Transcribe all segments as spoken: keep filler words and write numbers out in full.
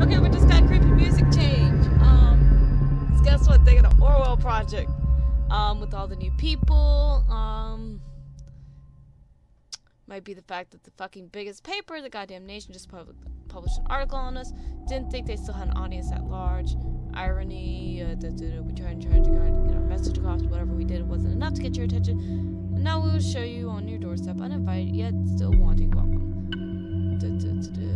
Okay, we just got creepy music change. Um, so guess what? They got an Orwell project. Um, with all the new people. Um, might be the fact that the fucking biggest paper, the goddamn Nation, just pub published an article on us. Didn't think they still had an audience at large. Irony. Uh, da, da, da, we tried and tried to get our message across. Whatever we did, it wasn't enough to get your attention. And now we will show you on your doorstep, uninvited yet still wanting welcome. Da, da, da, da.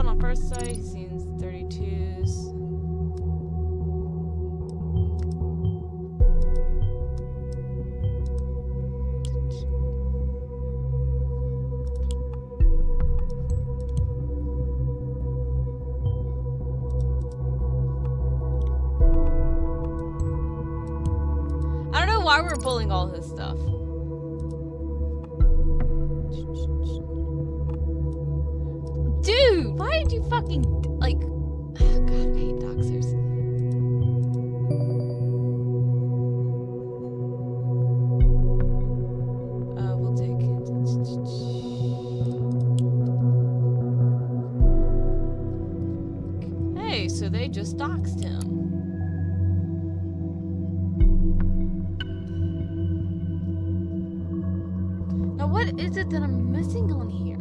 On first sight, he seems thirty-twos. I don't know why we're pulling all his stuff. Dude, why did you fucking, like, oh god, I hate doxers. Uh, we'll take it. Hey, so they just doxed him. Now what is it that I'm missing on here?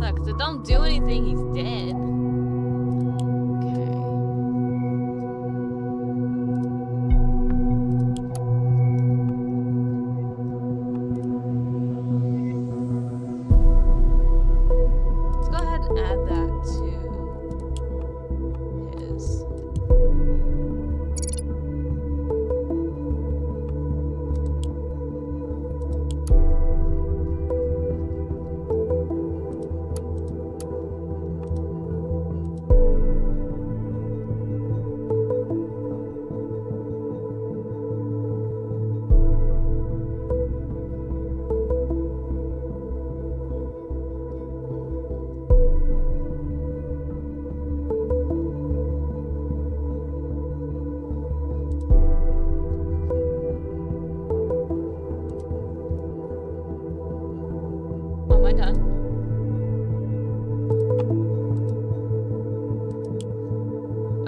Because it don't do anything, he's dead. Okay. Let's go ahead and add that to his.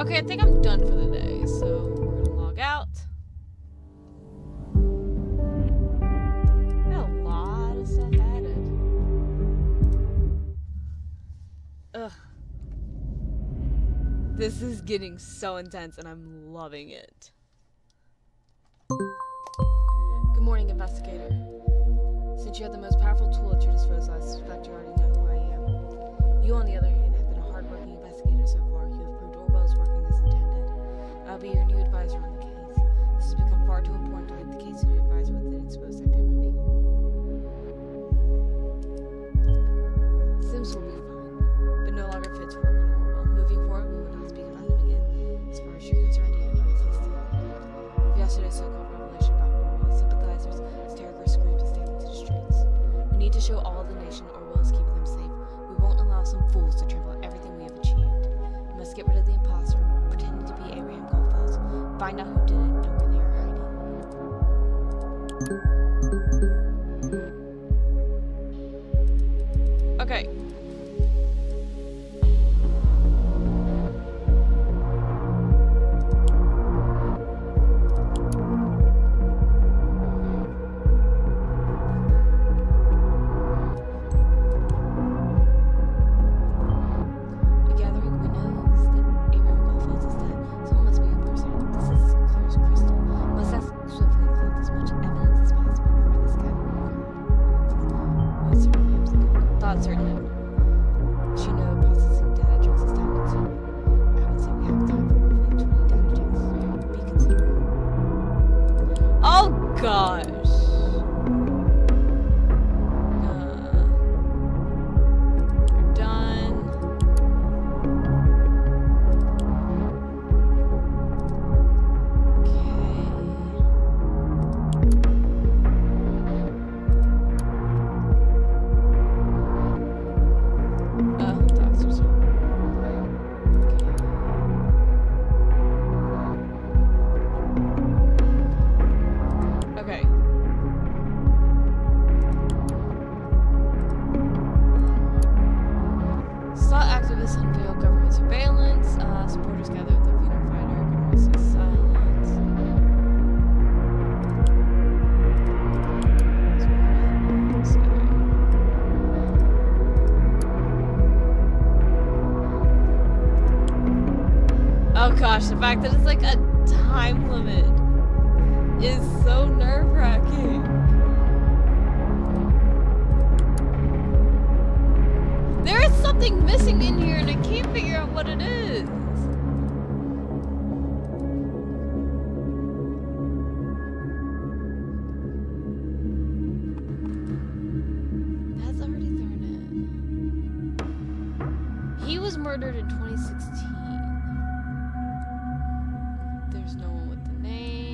Okay, I think I'm done for the day, so we're gonna log out. Got a lot of stuff added. Ugh. This is getting so intense and I'm loving it. Good morning, investigator. Since you have the most powerful tool at your disposal, I suspect you already know who I am. You, on the other hand, have been a hard-working investigator so far. You have proved Orwell's working as intended. I'll be your new advisor on the case. This has become far too important to hide the case to an advisor with an exposed identity. Sims will be fine, but no longer fits for Orwell. Moving forward, we will not speak about him again. As far as you're concerned, you know he's still. If yesterday's so-called revelation about Orwell sympathizers, hysterical screams, and statements to the streets. We need to show all the nation Orwell is keeping them safe. We won't allow some fools to trample on everything we have achieved. We must get rid of the imposter, pretending to be Abraham Goldfels, find out who did it and where they are hiding. Okay. Crystal. Protests unveil government surveillance. Uh, supporters gather at the freedom fighter. Government says silence. Oh gosh, the fact that it's like a time limit is so nerve-wracking. There is something missing in here, and I can't figure out what it is. That's already thrown in. He was murdered in twenty sixteen. There's no one with the name.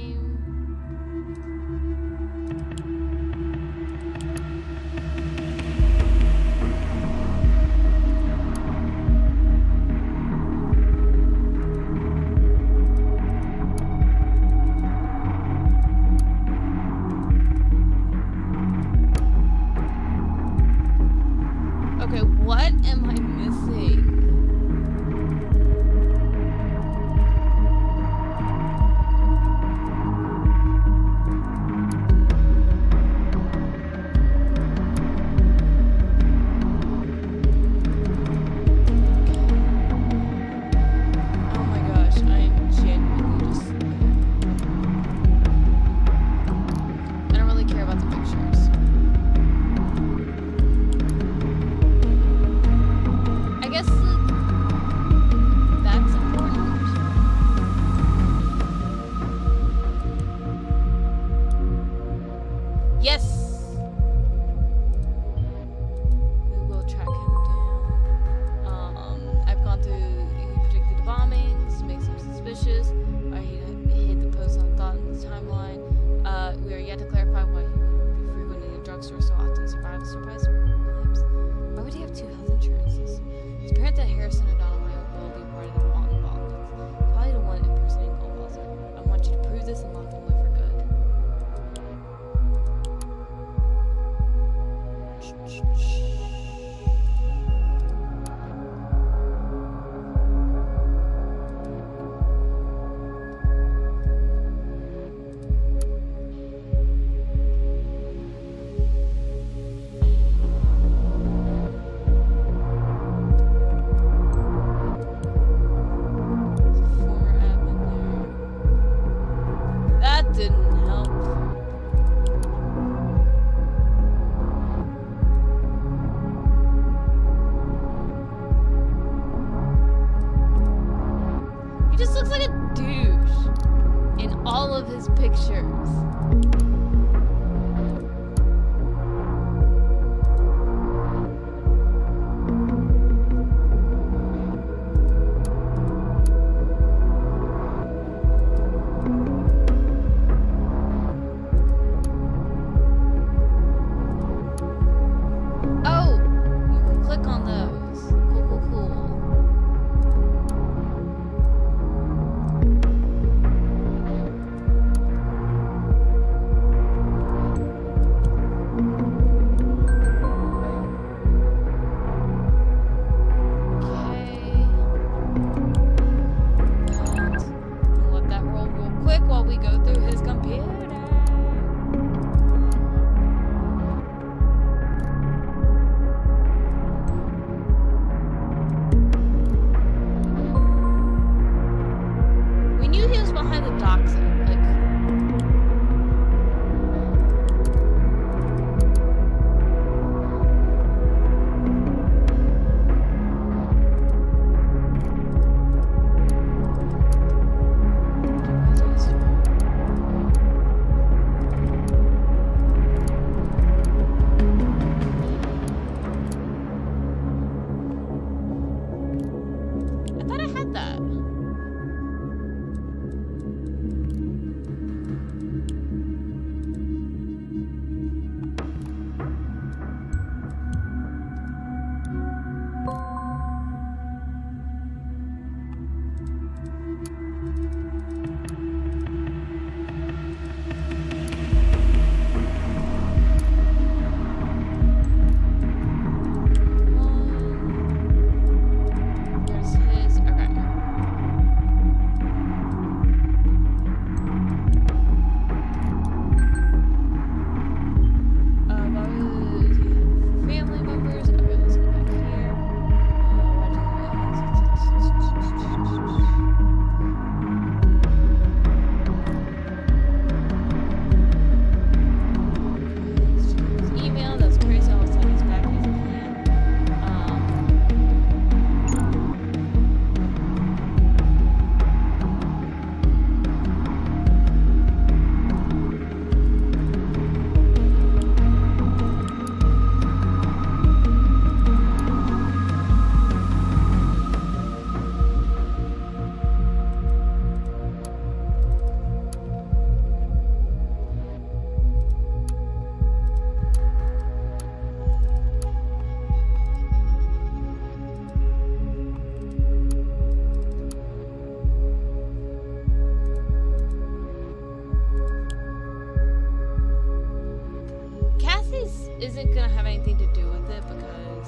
isn't gonna have anything to do with it because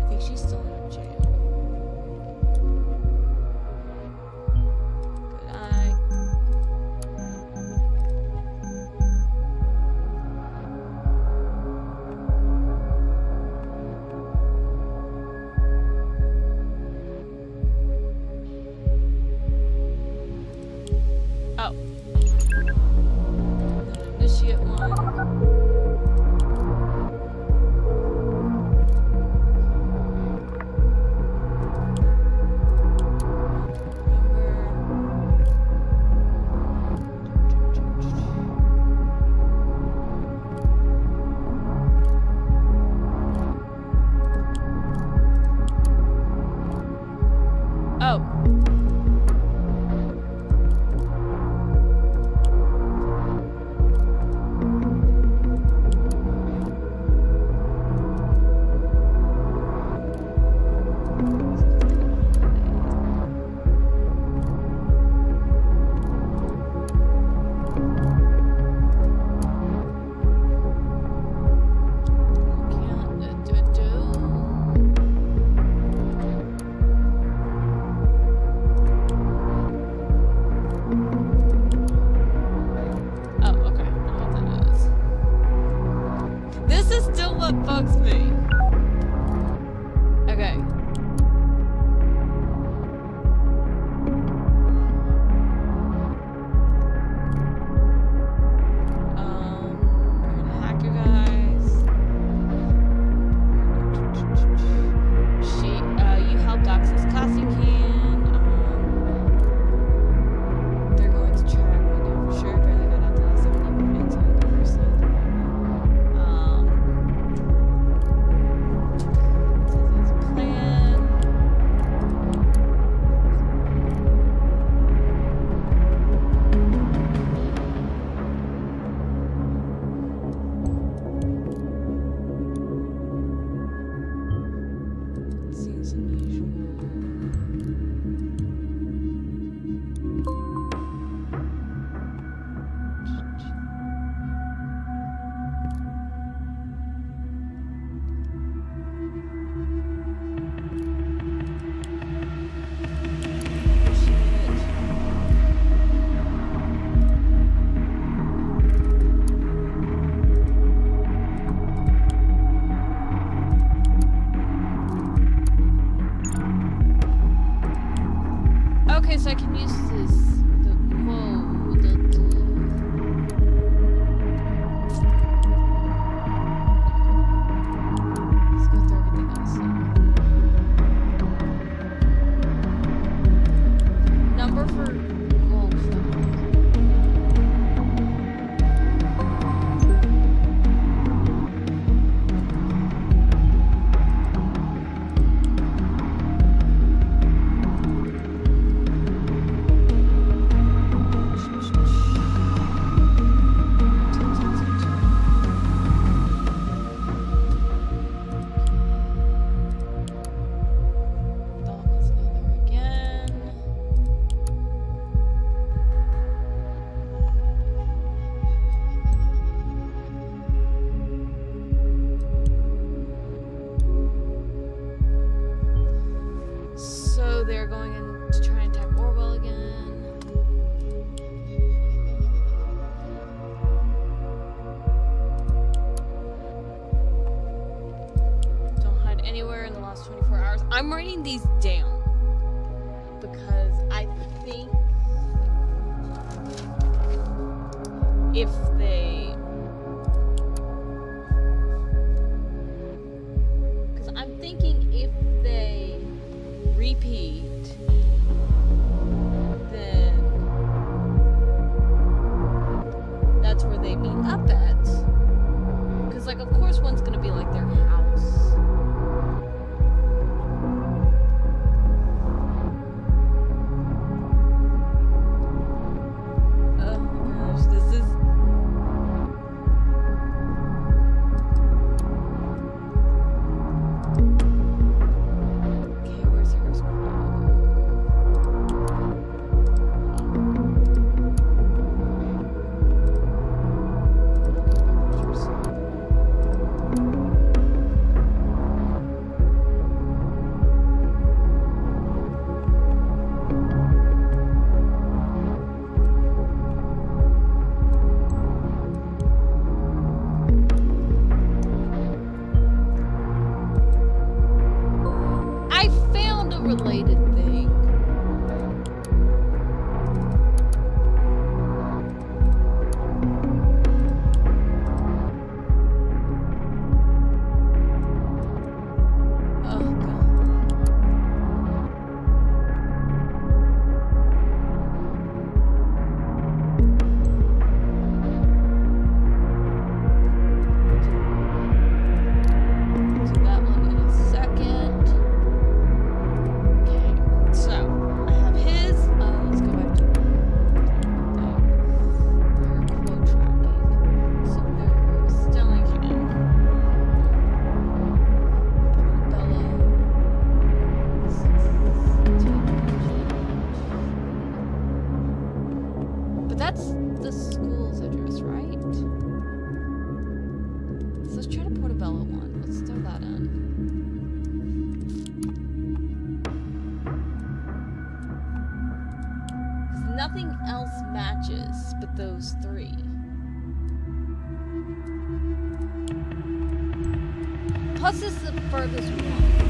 I think she's still in jail. Good eye. Oh. Does she get one? They're going in to try and attack Orwell again. Don't hide anywhere in the last twenty-four hours. I'm writing these down because I think if they... Because I'm thinking if they repeat, then that's where they meet up at. Because, like, of course one's gonna be like their house. matches but those three. Plus is the furthest one.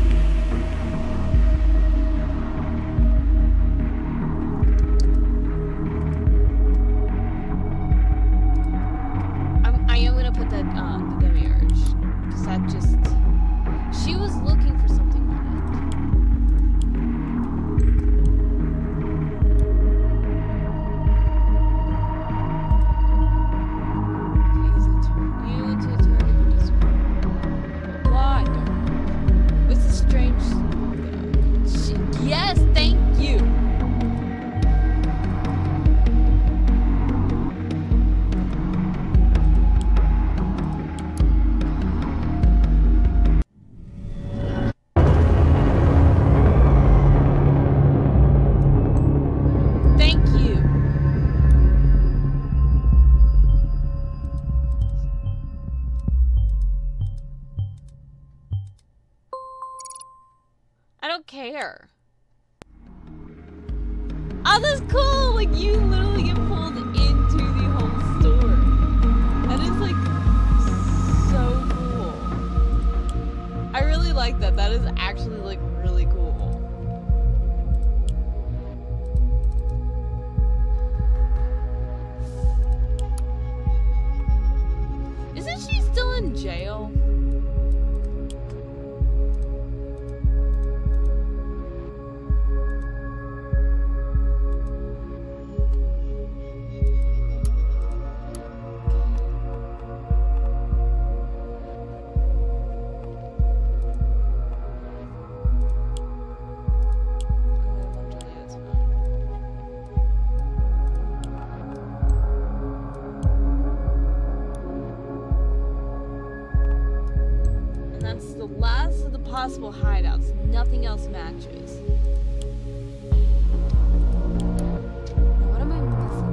Possible hideouts, nothing else matches. What am I missing?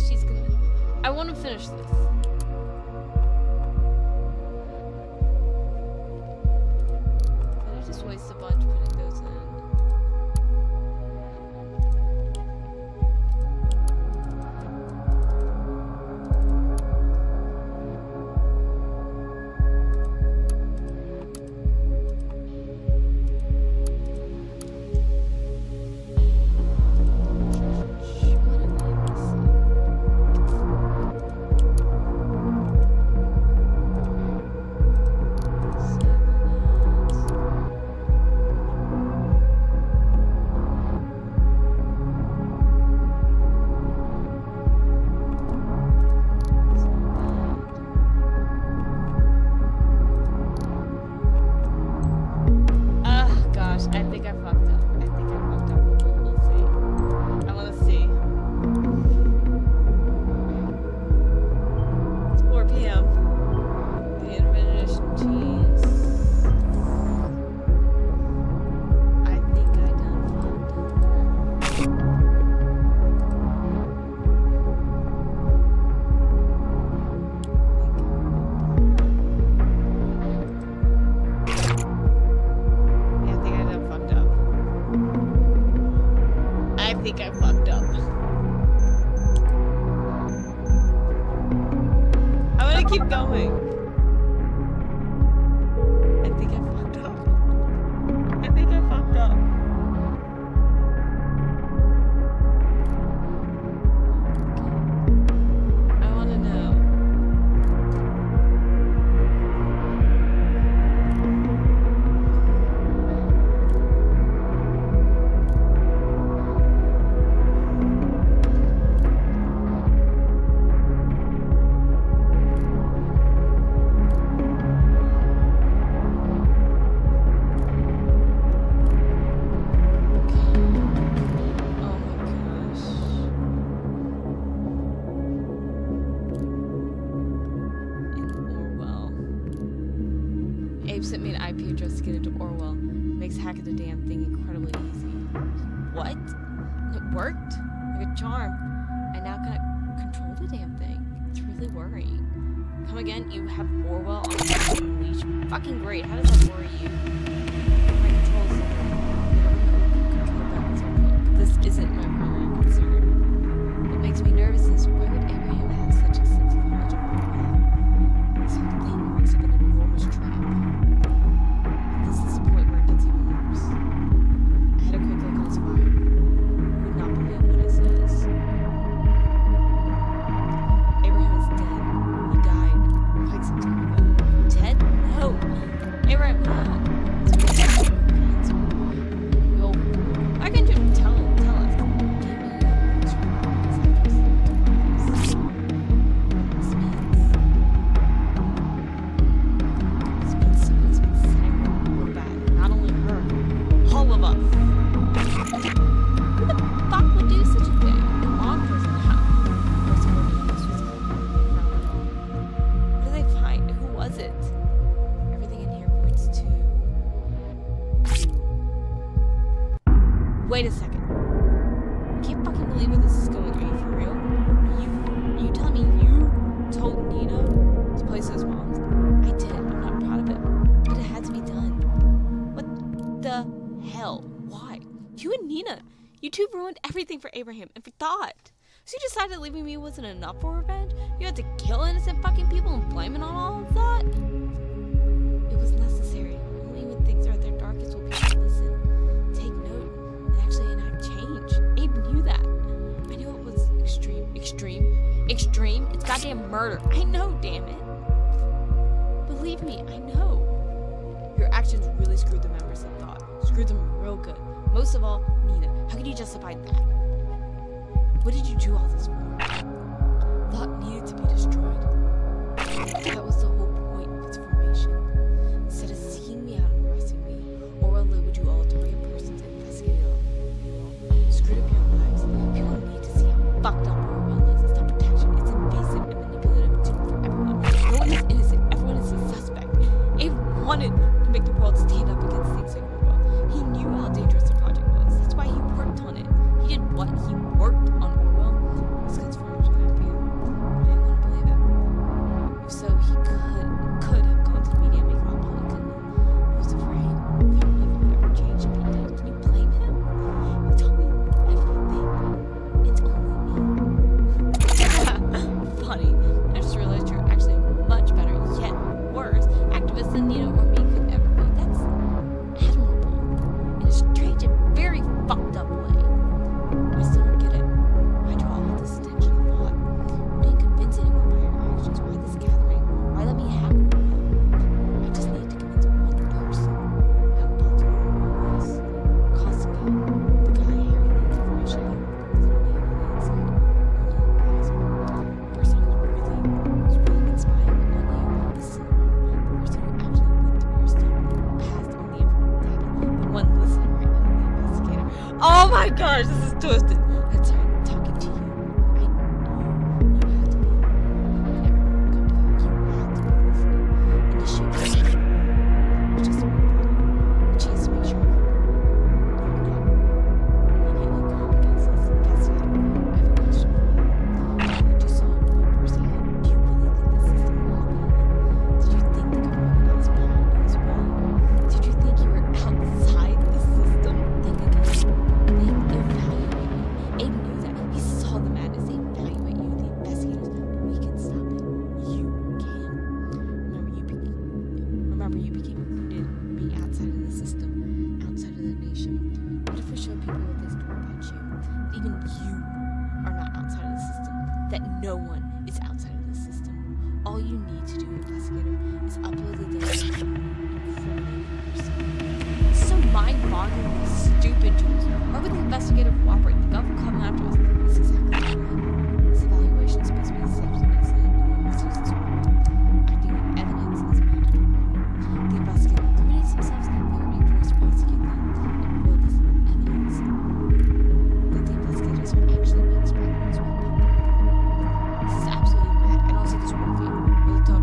how she's gonna... I want to finish this. Did I just waste a bunch putting those in? Sent me an I P address to get into Orwell. Makes hacking the damn thing incredibly easy. What? It worked? Like a charm. I now gotta control the damn thing. It's really worrying. Come again, you have Orwell on your leash. Fucking great. How does that worry you? My controls. This isn't my primary concern. What makes me nervous is why would Abraham have such a sense of knowledge of Orwell? This whole thing looks like an enormous trap. Wait a second. I can't fucking believe where this is going. Are you for real? You, you tell me you told Nina to place those bombs? I did. I'm not proud of it. But it had to be done. What the hell? Why? You and Nina. You two ruined everything for Abraham and for thought. So you decided leaving me wasn't enough for revenge? You had to kill innocent fucking people and blame it on all of that? It was necessary. Only when things are at their darkest will people listen. Extreme, extreme, it's goddamn murder. I know, damn it. Believe me, I know. Your actions really screwed the members of Thought. Screwed them real good. Most of all, Nina. How could you justify that? What did you do all this for? Thought needed to be destroyed. That was the whole point of its formation. Instead of seeking me out and arresting me, Orwell labeled you all three persons and investigated all. Screwed up your lives. People need to see how fucked up. Wanted to make the world stand up against things like Orwell. He knew how dangerous the project was. That's why he worked on it. He did what he worked on Orwell. His conspirators would have Oh my gosh, this is twisted. That's right, I'm talking to you. I know you had to be. Whenever I come back, you had to be with me. And the ship just went a chance to make sure you immediately called against us. That's it. I have a question for you. You just saw one person ahead. Do you really think the system will help you? Did you think the government was behind you as well? Did you think you were outside the system? Think again. They evaluate you. Aiden knew that. He saw the madness. They evaluate you, the investigators. But we can stop it. You can. Remember, you became, remember, you became included in being outside of the system, outside of the nation. What if we show people what they know about you? That even you are not outside of the system. That no one is outside of the system. All you need to do, investigator, is upload the data in forty-eight hours. So mind-boggling, stupid tools. Why would the investigator cooperate? The government coming after us. That's exactly what I mean. This evaluation is supposed to be a safe space that no one is used to acting with evidence is mandatory. The investigator eliminates themselves and they are being forced to prosecute them and reveal this evidence that the investigators are actually being spread as well. This is absolutely mad. I don't see this working. Built up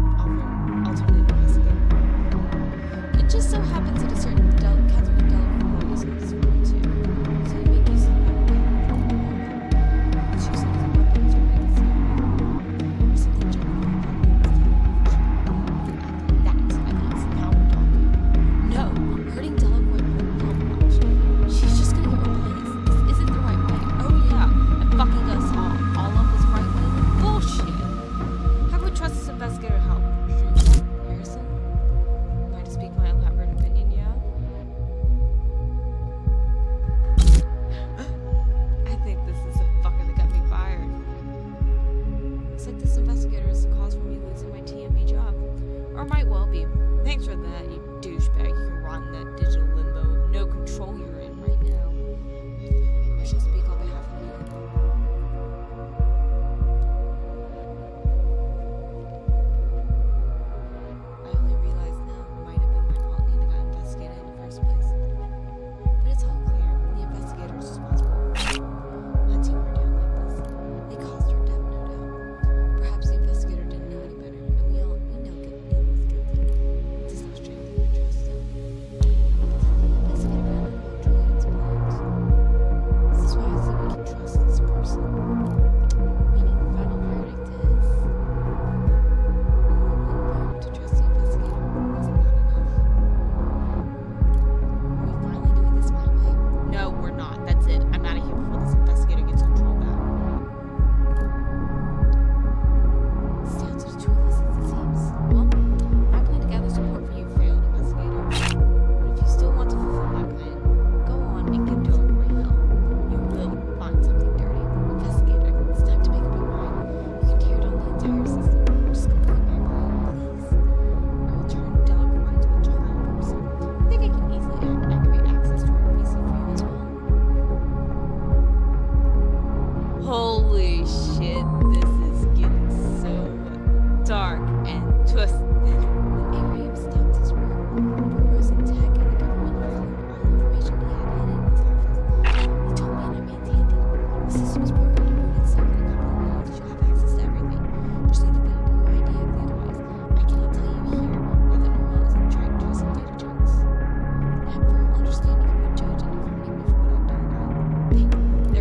alternative investigator. It just so happens that a certain Catherine Delacroix is in this world too. So you make use of the weapon. She uses a weapon to make it seem or something general. That's evidence. Now we're talking. No, hurting Delacroix won't help much. She's just gonna get replaced. This isn't the right way. Oh yeah, and fucking us all. All of this right way. Bullshit. How can we trust this investigator help? Harrison? Am I to speak my elaborate opinion? Yeah? They're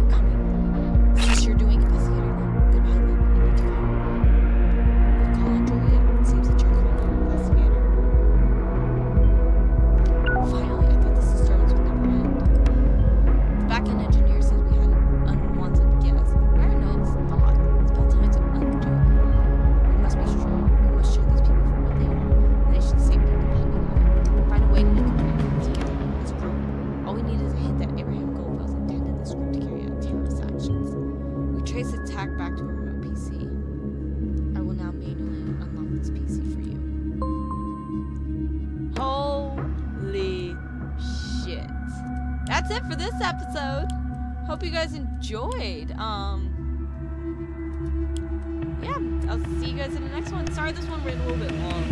coming. Since you're doing investigating them, goodbye, baby. hack back to a remote P C. I will now manually unlock this P C for you. Holy shit. That's it for this episode. Hope you guys enjoyed. Um, yeah, I'll see you guys in the next one. Sorry this one ran a little bit long.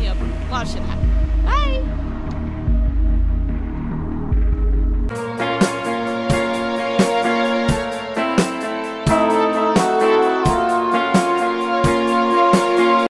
Yeah, a lot of shit happened. Bye!